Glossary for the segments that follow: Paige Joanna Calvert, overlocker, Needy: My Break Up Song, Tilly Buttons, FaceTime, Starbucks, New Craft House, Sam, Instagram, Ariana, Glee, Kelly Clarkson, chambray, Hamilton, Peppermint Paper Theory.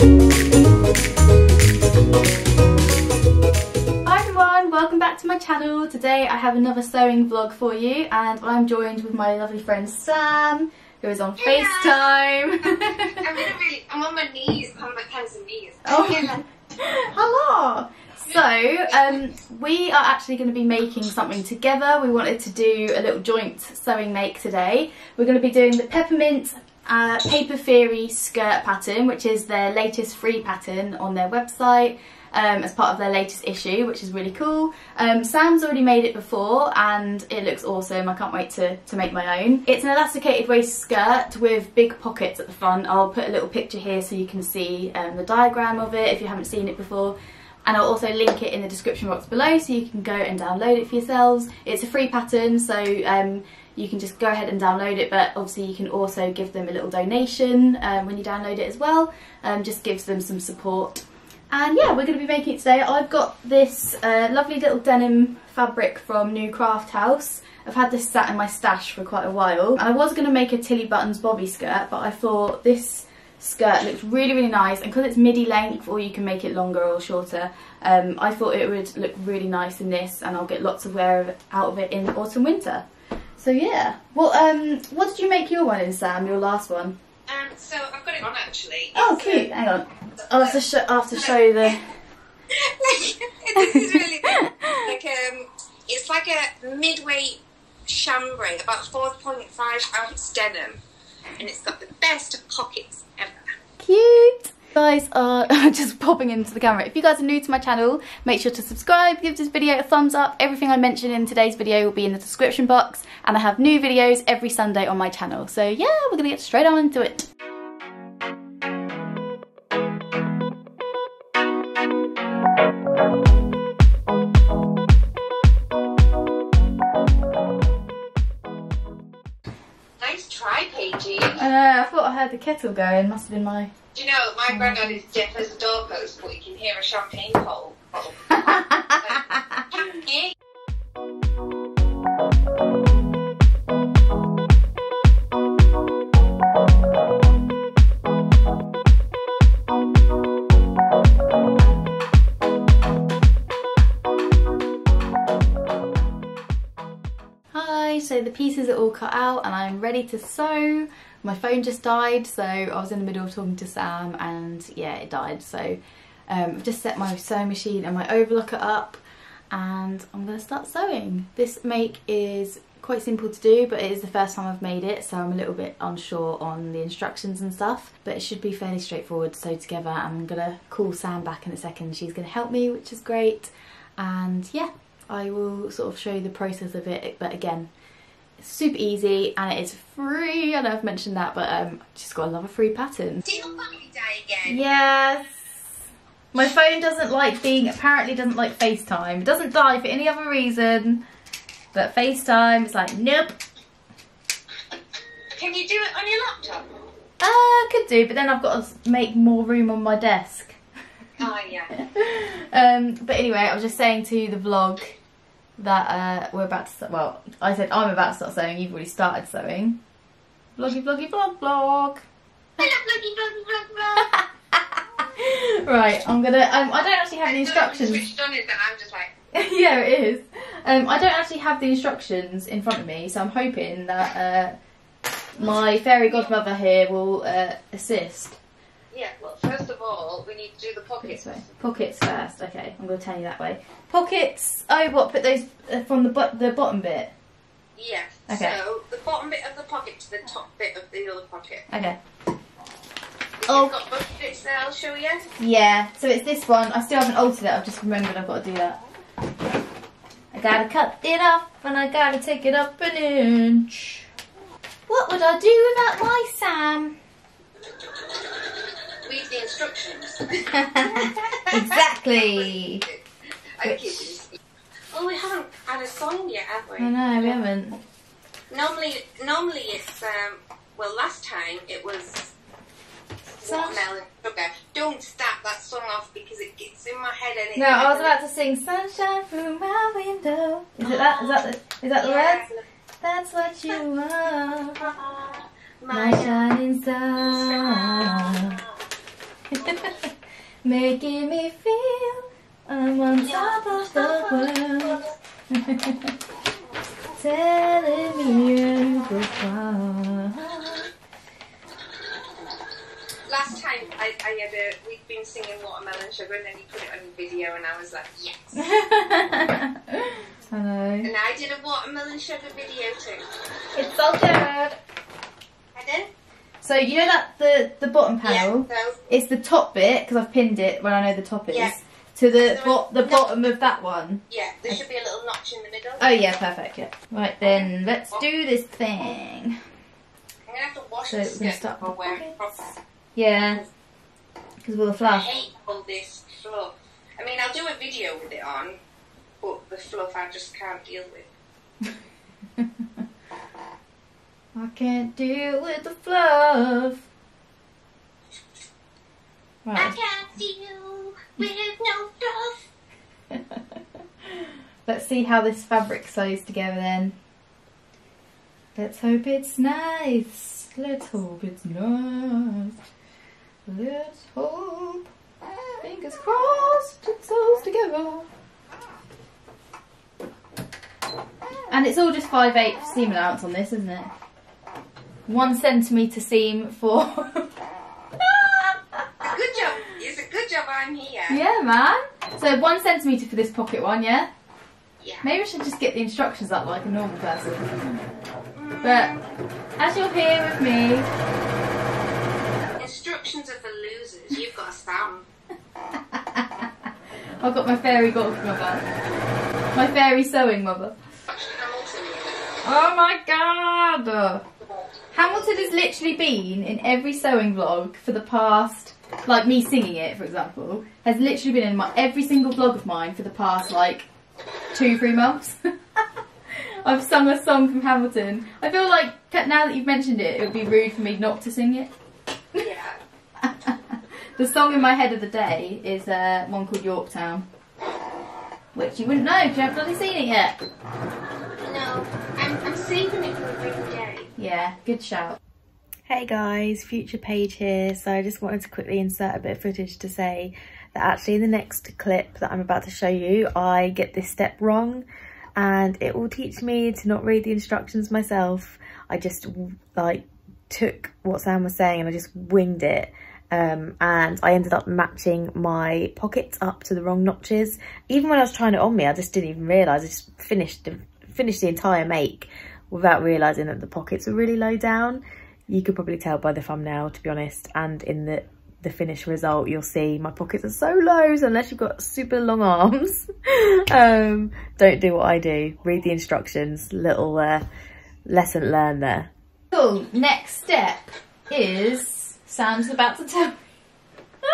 Hi everyone, welcome back to my channel. Today I have another sewing vlog for you and I'm joined with my lovely friend Sam, who is on FaceTime. I'm on my knees, I'm on my hands and knees. Oh. Hello! So, we are actually going to be making something together. We wanted to do a little joint sewing make today. We're going to be doing the Peppermint Paper Theory skirt pattern, which is their latest free pattern on their website as part of their latest issue, which is really cool. Sam's already made it before and it looks awesome. I can't wait to make my own. It's an elasticated waist skirt with big pockets at the front. I'll put a little picture here so you can see the diagram of it if you haven't seen it before. And I'll also link it in the description box below so you can go and download it for yourselves. It's a free pattern, so you can just go ahead and download it, but obviously you can also give them a little donation when you download it as well. Just gives them some support. And yeah, we're going to be making it today. I've got this lovely little denim fabric from New Craft House. I've had this sat in my stash for quite a while. And I was going to make a Tilly Buttons bobby skirt, but I thought this skirt looks really, really nice, and because it's midi length, or you can make it longer or shorter, I thought it would look really nice in this, and I'll get lots of wear out of it in autumn winter. So yeah, well, what did you make your one in, Sam? Your last one? So I've got it on actually. Oh, cute! Hang on, I'll have to show the. Like, this is really good. Like it's like a midweight chambray, about 4.5 ounce denim, and it's got the best of pockets ever. Cute! You guys are just popping into the camera. If you guys are new to my channel, make sure to subscribe, give this video a thumbs up. Everything I mention in today's video will be in the description box, and I have new videos every Sunday on my channel. So yeah, we're gonna get straight on into it. I thought I heard the kettle going, must have been my... Do you know, my granddad is deaf as a doorpost, but you can hear a champagne bottle. Hi, so the pieces are all cut out and I'm ready to sew. My phone just died, so I was in the middle of talking to Sam and yeah, it died. So I've just set my sewing machine and my overlocker up and I'm going to start sewing. This make is quite simple to do, but it is the first time I've made it, so I'm a little bit unsure on the instructions and stuff, but it should be fairly straightforward to sew together. I'm going to call Sam back in a second. She's going to help me, which is great. And yeah, I will sort of show you the process of it, but again, super easy and it is free. I know I've mentioned that, but just gotta love a free pattern. Did your battery die again? Yes. My phone doesn't like being, apparently doesn't like FaceTime. It doesn't die for any other reason, but FaceTime is like, nope. Can you do it on your laptop? I could do, but then I've got to make more room on my desk. Oh yeah. But anyway, I was just saying to the vlog that we're about to, well, I said I'm about to start sewing, you've already started sewing. Vloggy, vloggy, vlog, vlog. Hello, vloggy, vlog, vlog. Right, I'm gonna, I don't actually have the instructions. Switched on it, and I'm just like... Yeah, it is. I don't actually have the instructions in front of me, so I'm hoping that my fairy godmother here will assist. Yeah, well, first of all, we need to do the pockets. Pockets first, okay, I'm going to turn you that way. Pockets, oh, what, put those from the bottom bit? Yeah, okay. So the bottom bit of the pocket to the top bit of the other pocket. Okay. Oh. You've got both bits there, I'll show you. Yeah, so it's this one, I still haven't altered it, I've just remembered I've got to do that. I gotta cut it off and I gotta take it up an inch. What would I do without my Sam? Read the instructions. Exactly. Oh, we haven't had a song yet, have we? I know, we haven't. Normally it's well, last time it was Watermelon Sugar. Don't start that song off because it gets in my head. And it I was about to sing Sunshine Through My Window. Is it that? Is that yeah, the words? That's what you are, my shining star. making me feel I'm on top of the world, telling me you go far. Last time I had a, we'd been singing Watermelon Sugar, and then you put it on video, and I was like, yes. I know. And I did a Watermelon Sugar video too. It's so good. I did. So you know that the bottom panel, yeah, so it's the top bit, because I've pinned it where I know the top is, yeah, to the bottom of that one. Yeah, there should be a little notch in the middle. Oh yeah, perfect, yeah. Right then, let's do this thing. I'm going to have to wash this before wearing it properly. Yeah, because we'll fluff. I hate all this fluff. I mean, I'll do a video with it on, but the fluff I just can't deal with. I can't deal with the fluff. Right. I can't deal with no fluff. Let's see how this fabric sews together then. Let's hope it's nice. Let's hope it's nice. Let's hope, fingers crossed, it sews together. And it's all just 5/8 seam allowance on this, isn't it? 1 centimetre seam for... Good job. It's a good job I'm here. Yeah, man. So 1 centimetre for this pocket one, yeah? Yeah. Maybe I should just get the instructions up like a normal person. But as you're here with me... Instructions are for losers. You've got a Sam. I've got my fairy godmother. My fairy sewing mother. Oh my god! Hamilton has literally been in every sewing vlog for the past, like me singing it for example, has literally been in every single vlog of mine for the past like 2-3 months. I've sung a song from Hamilton. I feel like now that you've mentioned it, it would be rude for me not to sing it. Yeah. The song in my head of the day is one called Yorktown, which you wouldn't know because you haven't bloody seen it yet. No, I'm saving it for a rainy day. Yeah, good shout. Hey guys, Future Paige here. So I just wanted to quickly insert a bit of footage to say that actually in the next clip that I'm about to show you, I get this step wrong and it will teach me to not read the instructions myself. I just like took what Sam was saying and I just winged it. And I ended up matching my pockets up to the wrong notches. Even when I was trying it on me, I just didn't even realise. I just finished the entire make without realising that the pockets were really low down. You could probably tell by the thumbnail, to be honest, and in the finished result you'll see my pockets are so low, so unless you've got super long arms, don't do what I do. Read the instructions. Little lesson learned there. Cool, next step is... Sam's about to tell me. So,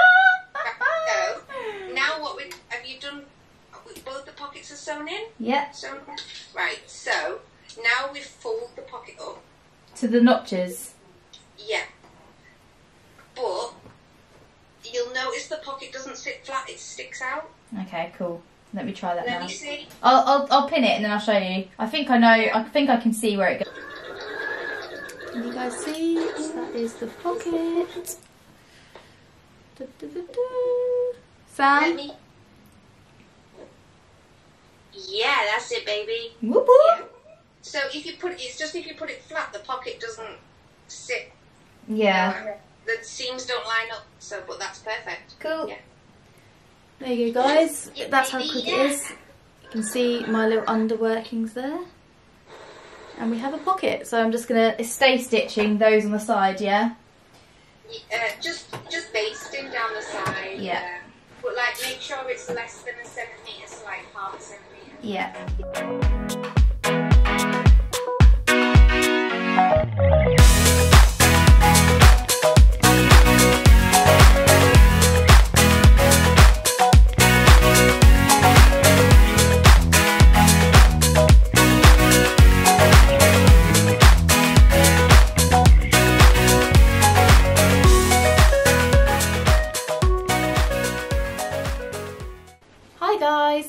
now what have you done? Both the pockets are sewn in? Yep. Sewn in. Right, so now we fold the pocket up. To the notches? Yeah. But you'll notice the pocket doesn't sit flat, it sticks out. Okay, cool. Let me try that now. Let me see. I'll pin it and then I'll show you. I think I know, I think I can see where it goes. Can you guys see? That is the pocket. Du, du, du, du. Sam? Yeah, that's it, baby. Whoop, whoop. Yeah. So if you put it, it's just if you put it flat, the pocket doesn't sit. Yeah. You know, the seams don't line up, so, but that's perfect. Cool. Yeah. There you go, guys. Yes, that's baby, how quick it is. You can see my little underworkings there. And we have a pocket, so I'm just gonna stay stitching those on the side, yeah. Just basting down the side. Yeah. But like, make sure it's less than a centimetre, so like half a centimetre. Yeah.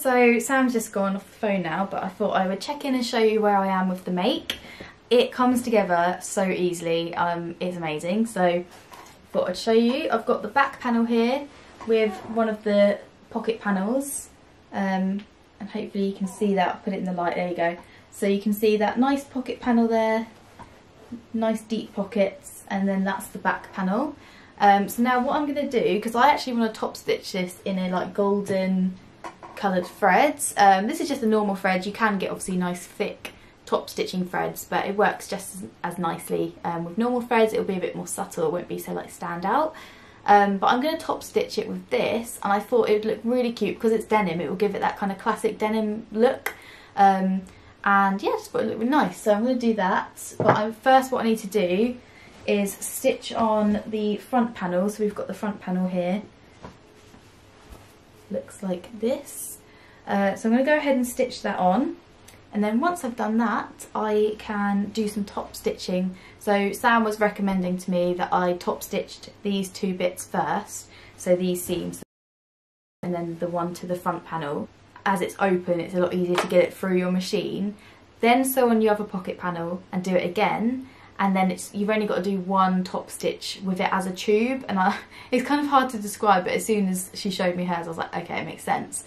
So Sam's just gone off the phone now, but I thought I would check in and show you where I am with the make. It comes together so easily, it's amazing, so I thought I'd show you. I've got the back panel here, with one of the pocket panels, and hopefully you can see that. I'll put it in the light, there you go. So you can see that nice pocket panel there, nice deep pockets, and then that's the back panel. So now what I'm going to do, because I actually want to top stitch this in a like golden coloured threads. This is just a normal thread. You can get obviously nice thick top stitching threads, but it works just as nicely with normal threads. It'll be a bit more subtle, it won't be so like stand out. But I'm going to top stitch it with this, and I thought it would look really cute because it's denim. It will give it that kind of classic denim look, and yeah, just thought it looked really nice. So I'm going to do that, but first what I need to do is stitch on the front panel. So we've got the front panel here, looks like this. So I'm going to go ahead and stitch that on, and then once I've done that I can do some top stitching. So Sam was recommending to me that I top stitched these two bits first, so these seams and then the one to the front panel. As it's open, it's a lot easier to get it through your machine. Then sew on your other pocket panel and do it again, and then you've only got to do one top stitch with it as a tube, and it's kind of hard to describe, but as soon as she showed me hers I was like, okay, it makes sense.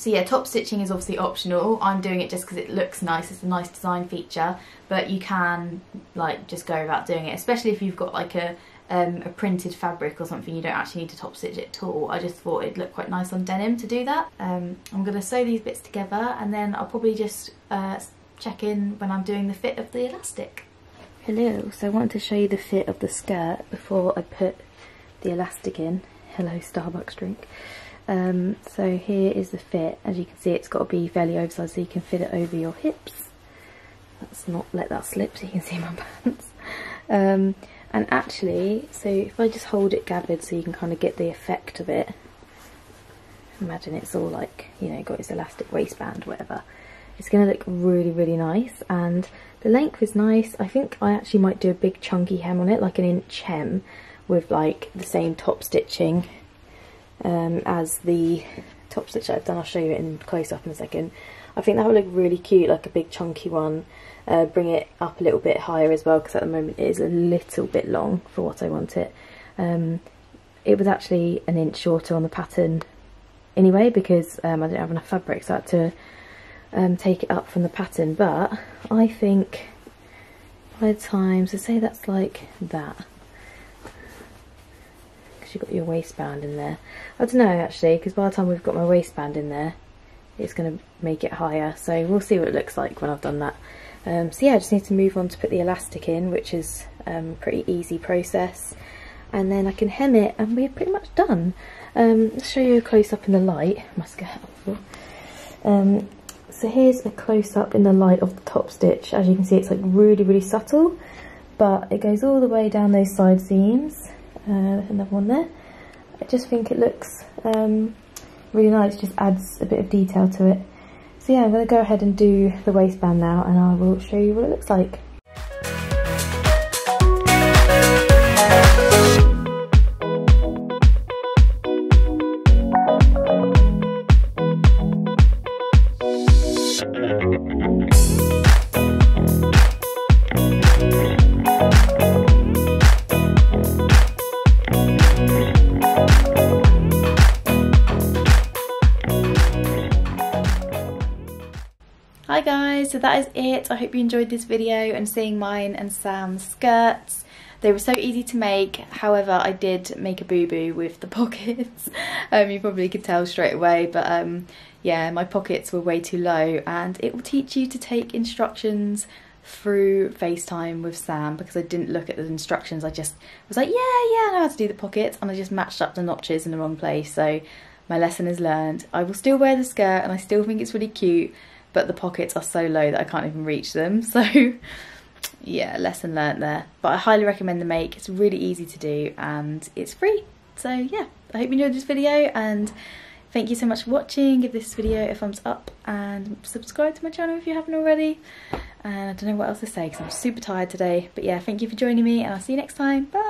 So yeah, top stitching is obviously optional. I'm doing it just because it looks nice, it's a nice design feature, but you can like just go about doing it, especially if you've got like a printed fabric or something. You don't actually need to top stitch it at all. I just thought it'd look quite nice on denim to do that. I'm going to sew these bits together, and then I'll probably just check in when I'm doing the fit of the elastic. Hello, so I wanted to show you the fit of the skirt before I put the elastic in. Hello Starbucks drink. So here is the fit. As you can see, it's got to be fairly oversized so you can fit it over your hips. Let's not let that slip so you can see my pants. And actually, so if I just hold it gathered so you can kind of get the effect of it, imagine it's all like, you know, got its elastic waistband or whatever. It's going to look really, really nice, and the length is nice. I think I actually might do a big chunky hem on it, like an inch hem, with like the same top stitching as the top stitch that I've done. I'll show you it in close up in a second. I think that would look really cute, like a big chunky one. Bring it up a little bit higher as well, because at the moment it is a little bit long for what I want it. It was actually an inch shorter on the pattern anyway, because I didn't have enough fabric, so I had to take it up from the pattern. But I think by the time, so say that's like that, because you've got your waistband in there. I don't know actually, because by the time we've got my waistband in there it's going to make it higher, so we'll see what it looks like when I've done that. So yeah, I just need to move on to put the elastic in, which is a pretty easy process, and then I can hem it and we're pretty much done. Let's show you a close up in the light. My skirt. So here's a close-up in the light of the top stitch. As you can see, it's like really, really subtle, but it goes all the way down those side seams. Another one there. I just think it looks really nice, just adds a bit of detail to it. So yeah, I'm going to go ahead and do the waistband now, and I will show you what it looks like. Hi guys, so that is it. I hope you enjoyed this video and seeing mine and Sam's skirts. They were so easy to make, however I did make a boo-boo with the pockets. You probably could tell straight away, but yeah, my pockets were way too low, and it will teach you to take instructions through FaceTime with Sam, because I didn't look at the instructions. I just was like, yeah, I know how to do the pockets, and I just matched up the notches in the wrong place, so my lesson is learned. I will still wear the skirt and I still think it's really cute, but the pockets are so low that I can't even reach them, so yeah, lesson learnt there. But I highly recommend the make, it's really easy to do and it's free. So yeah, I hope you enjoyed this video, and thank you so much for watching. Give this video a thumbs up and subscribe to my channel if you haven't already, and I don't know what else to say because I'm super tired today, but yeah, thank you for joining me and I'll see you next time. Bye.